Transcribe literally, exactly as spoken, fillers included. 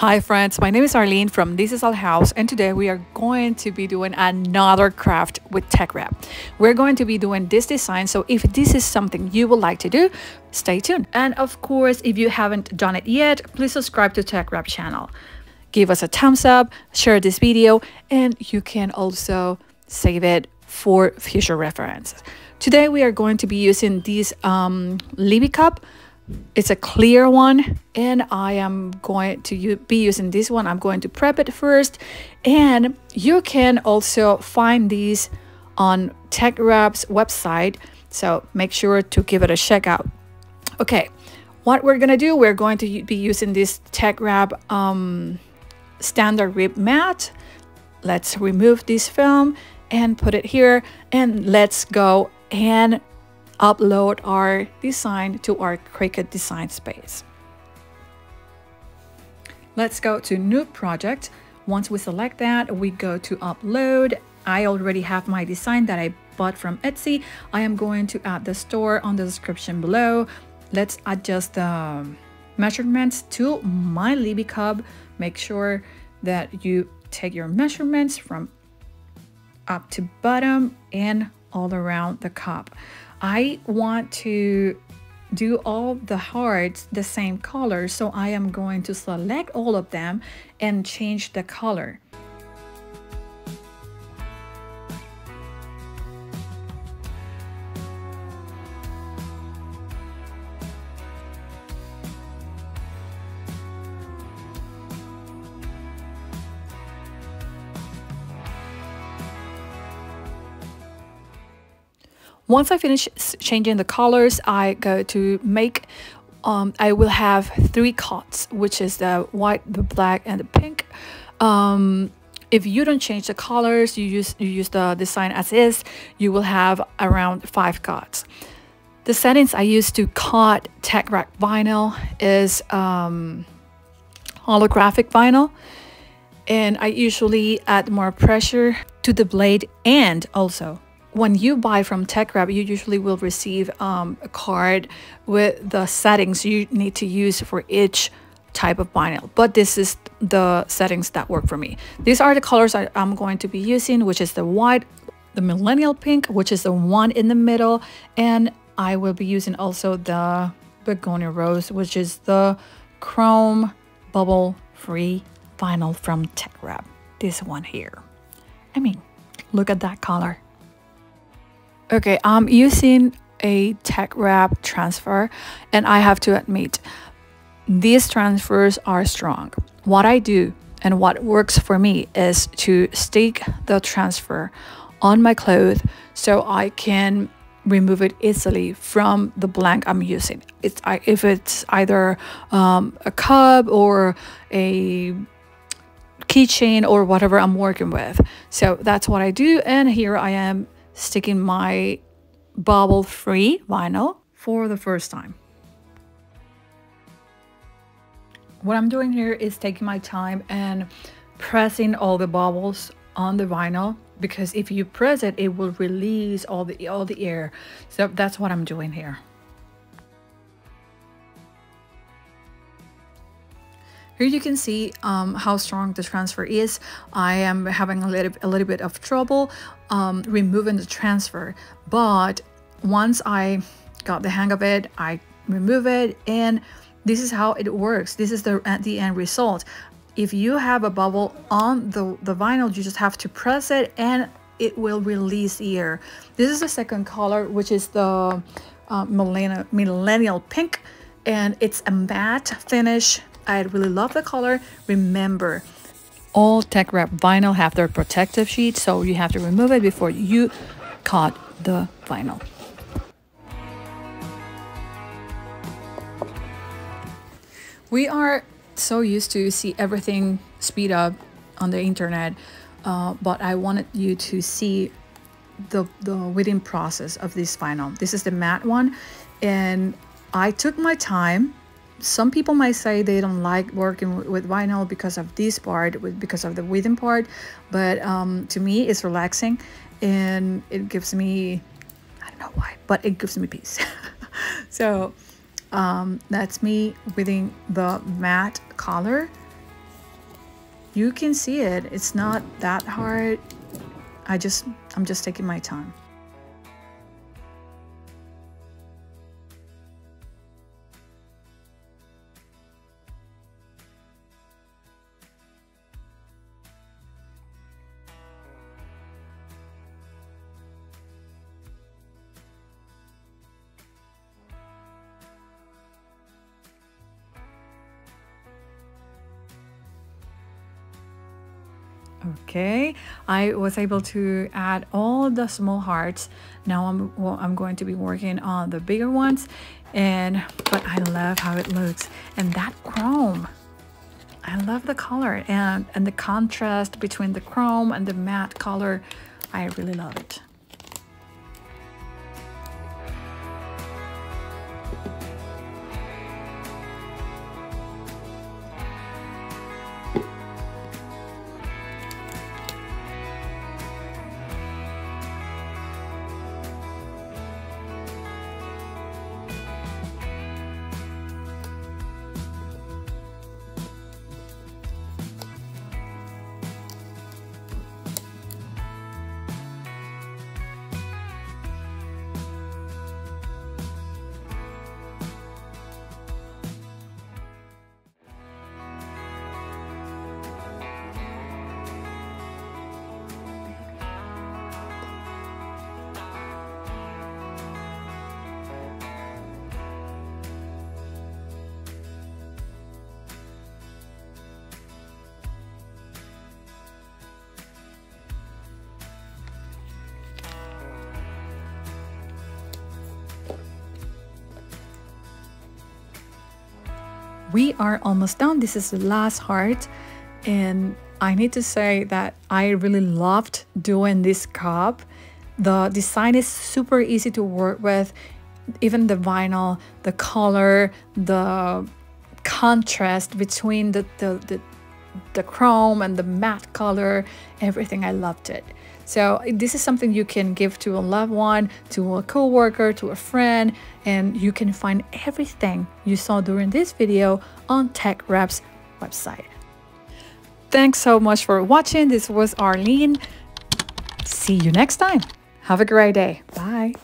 Hi friends, my name is Arlene from This Is Our House, and today we are going to be doing another craft with TeckWrap. We're going to be doing this design, so if this is something you would like to do, stay tuned. And of course, if you haven't done it yet, please subscribe to TeckWrap channel. Give us a thumbs up, share this video, and you can also save it for future reference. Today we are going to be using this um, Libbey cup. It's a clear one, and I am going to be using this one. I'm going to prep it first, and you can also find these on TeckWrap's website, so make sure to give it a check out. Okay, what we're gonna do, we're going to be using this TeckWrap um, standard rib mat. Let's remove this film and put it here, and let's go and upload our design to our Cricut design space. Let's go to new project. Once we select that, we go to upload. I already have my design that I bought from Etsy. I am going to add the store on the description below. Let's adjust the measurements to my Libbey cup. Make sure that you take your measurements from up to bottom and all around the cup. I want to do all the hearts the same color, so I am going to select all of them and change the color. Once I finish changing the colors, I go to make, um, I will have three cuts, which is the white, the black, and the pink. Um, if you don't change the colors, you use, you use the design as is, you will have around five cuts. The settings I use to cut TeckWrap vinyl is um, holographic vinyl. And I usually add more pressure to the blade, and also, when you buy from TeckWrap, you usually will receive um, a card with the settings you need to use for each type of vinyl. But this is the settings that work for me. These are the colors I, I'm going to be using, which is the white, the millennial pink, which is the one in the middle. And I will be using also the begonia rose, which is the chrome bubble-free vinyl from TeckWrap. This one here. I mean, look at that color. Okay, I'm using a TeckWrap transfer, and I have to admit, these transfers are strong. What I do and what works for me is to stick the transfer on my cloth so I can remove it easily from the blank I'm using. It's, I, if it's either um, a cup or a keychain or whatever I'm working with. So that's what I do, and here I am sticking my bubble-free vinyl for the first time. What I'm doing here is taking my time and pressing all the bubbles on the vinyl, because if you press it, it will release all the all the air. So that's what I'm doing here. Here you can see um, how strong the transfer is. I am having a little, a little bit of trouble um, removing the transfer, but once I got the hang of it, I remove it, and this is how it works. This is the, the end result. If you have a bubble on the, the vinyl, you just have to press it and it will release air. This is the second color, which is the uh, millennial, millennial pink, and it's a matte finish. I really love the color. Remember, all TeckWrap vinyl have their protective sheet, so you have to remove it before you cut the vinyl. We are so used to see everything speed up on the internet, uh, but I wanted you to see the, the weaving process of this vinyl. This is the matte one, and I took my time. Some people might say they don't like working with vinyl because of this part, because of the weaving part, but um, to me it's relaxing, and it gives me, I don't know why, but it gives me peace. So um, that's me weaving the matte color, you can see it. It's not that hard. I just, I'm just taking my time. Okay, I was able to add all the small hearts. Now I'm well, I'm going to be working on the bigger ones, and but I love how it looks. And that chrome, I love the color and and the contrast between the chrome and the matte color. I really love it. We are almost done. This is the last heart, and I need to say that I really loved doing this cup. The design is super easy to work with, even the vinyl, the color, the contrast between the, the, the, the chrome and the matte color, everything. I loved it. So this is something you can give to a loved one, to a co-worker, to a friend, and you can find everything you saw during this video on TeckWrap's website. Thanks so much for watching. This was Arlene. See you next time. Have a great day. Bye.